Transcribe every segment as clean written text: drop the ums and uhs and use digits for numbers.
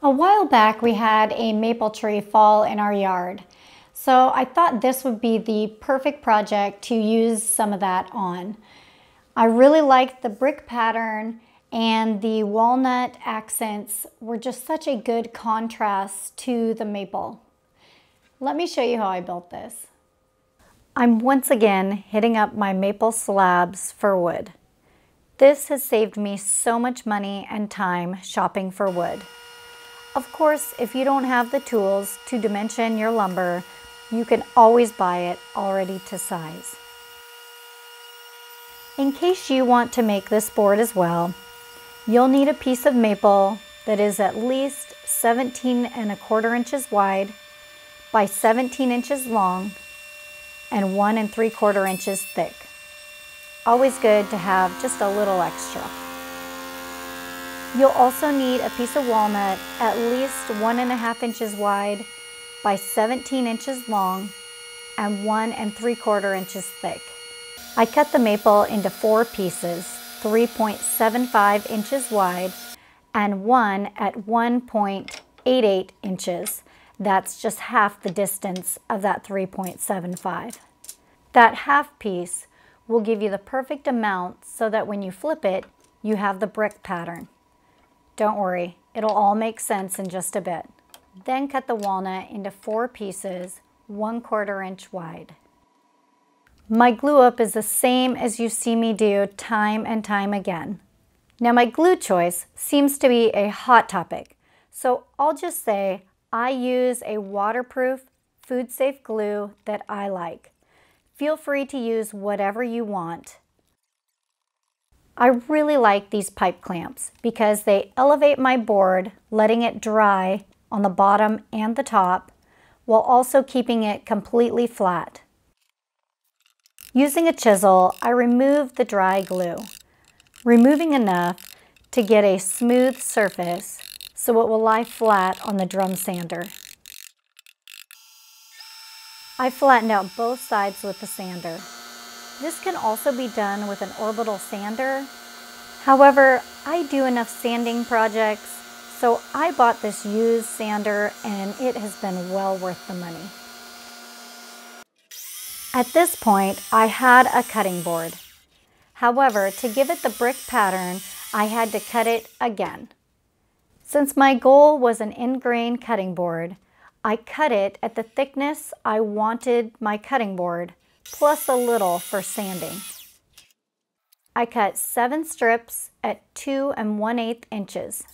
A while back we had a maple tree fall in our yard, so I thought this would be the perfect project to use some of that on. I really liked the brick pattern, and the walnut accents were just such a good contrast to the maple. Let me show you how I built this. I'm once again hitting up my maple slabs for wood. This has saved me so much money and time shopping for wood. Of course, if you don't have the tools to dimension your lumber, you can always buy it already to size. In case you want to make this board as well, you'll need a piece of maple that is at least 17¼ inches wide by 17 inches long and 1¾ inches thick. Always good to have just a little extra. You'll also need a piece of walnut at least 1½ inches wide by 17 inches long and 1¾ inches thick. I cut the maple into 4 pieces, 3.75 inches wide and one at 1.88 inches. That's just half the distance of that 3.75. That half piece will give you the perfect amount so that when you flip it, you have the brick pattern. Don't worry, it'll all make sense in just a bit. Then cut the walnut into 4 pieces, 1/4 inch wide. My glue up is the same as you see me do time and time again. Now my glue choice seems to be a hot topic, so I'll just say I use a waterproof, food-safe glue that I like. Feel free to use whatever you want. I really like these pipe clamps because they elevate my board, letting it dry on the bottom and the top, while also keeping it completely flat. Using a chisel, I remove the dry glue, removing enough to get a smooth surface so it will lie flat on the drum sander. I flattened out both sides with the sander. This can also be done with an orbital sander. However, I do enough sanding projects, so I bought this used sander and it has been well worth the money. At this point, I had a cutting board. However, to give it the brick pattern, I had to cut it again. Since my goal was an end-grain cutting board, I cut it at the thickness I wanted my cutting board, plus a little for sanding. I cut 7 strips at 2 1/8 inches.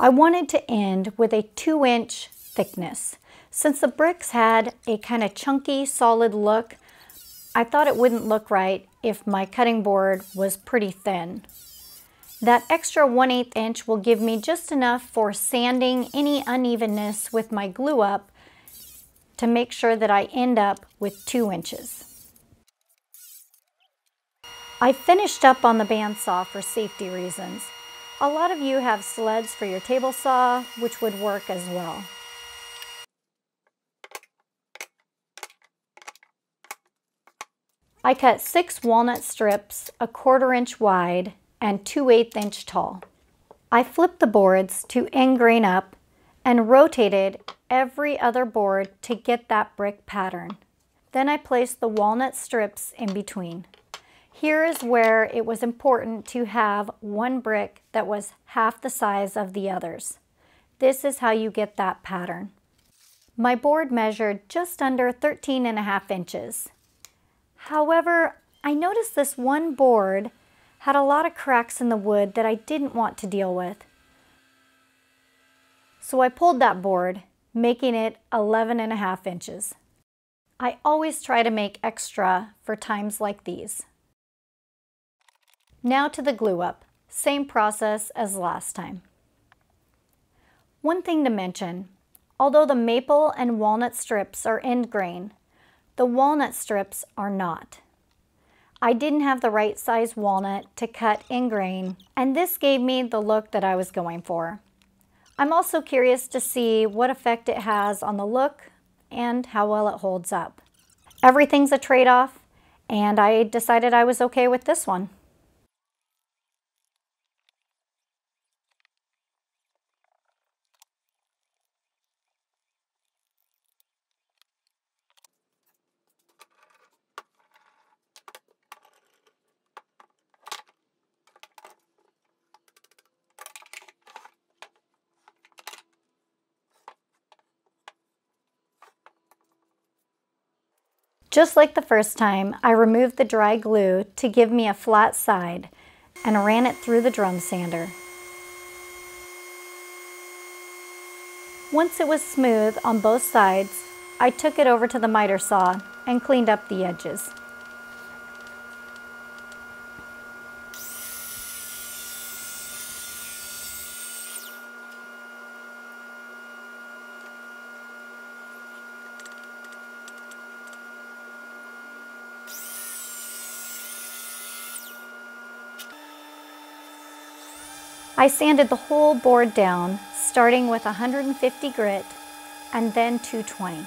I wanted to end with a 2-inch thickness. Since the bricks had a kind of chunky, solid look, I thought it wouldn't look right if my cutting board was pretty thin. That extra 1/8 inch will give me just enough for sanding any unevenness with my glue up to make sure that I end up with 2 inches. I finished up on the bandsaw for safety reasons. A lot of you have sleds for your table saw, which would work as well. I cut 6 walnut strips, 1/4 inch wide and 2/8 inch tall. I flipped the boards to end grain up and rotated every other board to get that brick pattern. Then I placed the walnut strips in between. Here is where it was important to have one brick that was half the size of the others. This is how you get that pattern. My board measured just under 13½ inches. However, I noticed this one board had a lot of cracks in the wood that I didn't want to deal with. So I pulled that board, making it 11½ inches. I always try to make extra for times like these. Now to the glue up, same process as last time. One thing to mention, although the maple and walnut strips are end grain, the walnut strips are not. I didn't have the right size walnut to cut end grain, and this gave me the look that I was going for. I'm also curious to see what effect it has on the look and how well it holds up. Everything's a trade-off, and I decided I was okay with this one. Just like the first time, I removed the dry glue to give me a flat side and ran it through the drum sander. Once it was smooth on both sides, I took it over to the miter saw and cleaned up the edges. I sanded the whole board down, starting with 150 grit and then 220.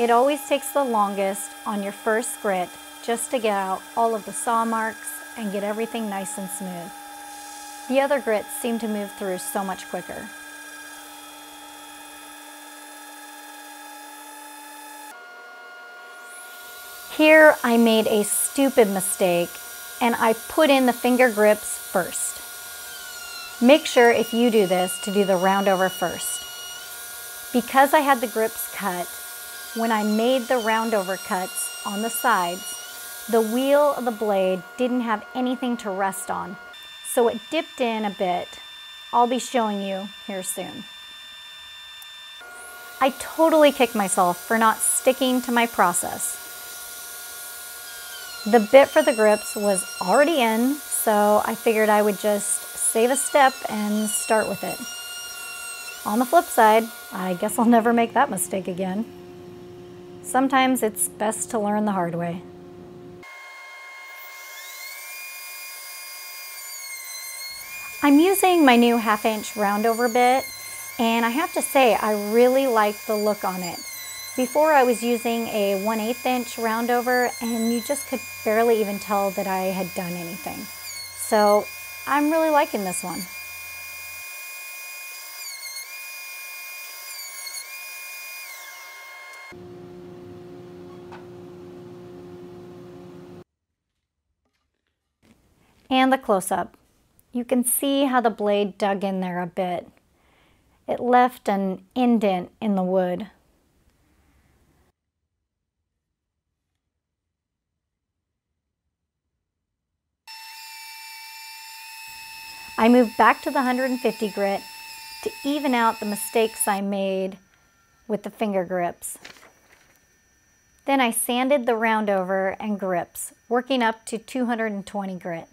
It always takes the longest on your first grit just to get out all of the saw marks and get everything nice and smooth. The other grits seem to move through so much quicker. Here I made a stupid mistake and I put in the finger grips first. Make sure if you do this to do the round over first. Because I had the grips cut, when I made the round over cuts on the sides, the wheel of the blade didn't have anything to rest on, so it dipped in a bit. I'll be showing you here soon. I totally kicked myself for not sticking to my process. The bit for the grips was already in, so I figured I would just save a step and start with it. On the flip side, I guess I'll never make that mistake again. Sometimes it's best to learn the hard way. I'm using my new 1/2 inch roundover bit, and I have to say I really like the look on it. Before I was using a 1/8 inch roundover and you just could barely even tell that I had done anything. So I'm really liking this one. And the close-up. You can see how the blade dug in there a bit. It left an indent in the wood. I moved back to the 150 grit to even out the mistakes I made with the finger grips. Then I sanded the round over and grips, working up to 220 grit.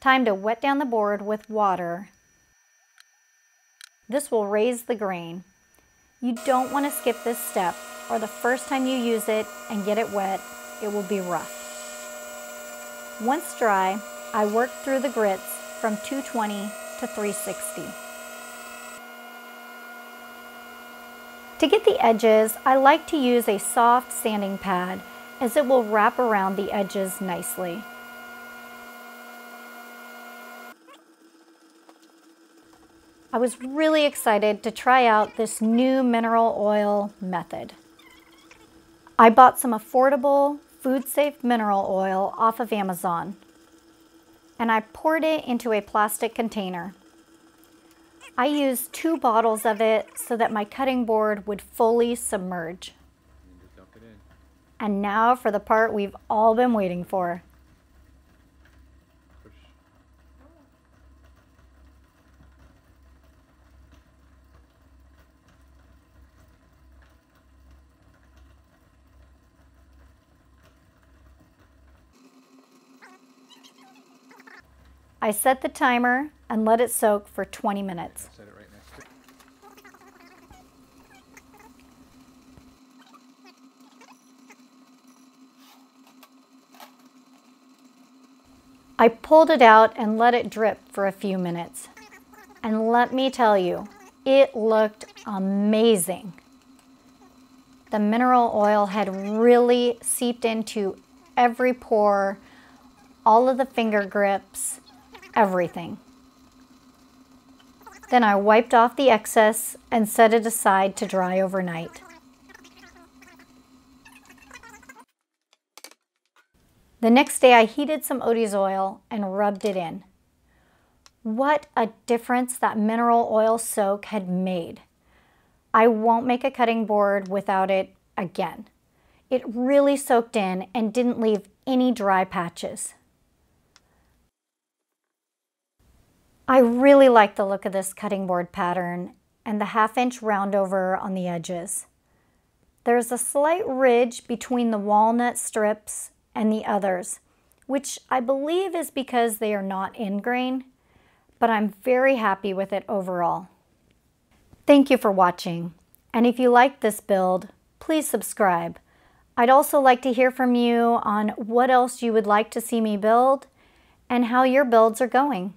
Time to wet down the board with water. This will raise the grain. You don't want to skip this step, or the first time you use it and get it wet, it will be rough. Once dry, I worked through the grits from 220 to 360. To get the edges, I like to use a soft sanding pad as it will wrap around the edges nicely. I was really excited to try out this new mineral oil method. I bought some affordable, food-safe mineral oil off of Amazon, and I poured it into a plastic container. I used 2 bottles of it so that my cutting board would fully submerge. And now for the part we've all been waiting for. Push. I set the timer and let it soak for 20 minutes. Set it right next to it. I pulled it out and let it drip for a few minutes. And let me tell you, it looked amazing. The mineral oil had really seeped into every pore, all of the finger grips, everything. Then I wiped off the excess and set it aside to dry overnight. The next day I heated some Odies oil and rubbed it in. What a difference that mineral oil soak had made. I won't make a cutting board without it again. It really soaked in and didn't leave any dry patches. I really like the look of this cutting board pattern and the 1/2 inch round over on the edges. There's a slight ridge between the walnut strips and the others, which I believe is because they are not end grain, but I'm very happy with it overall. Thank you for watching, and if you like this build, please subscribe. I'd also like to hear from you on what else you would like to see me build and how your builds are going.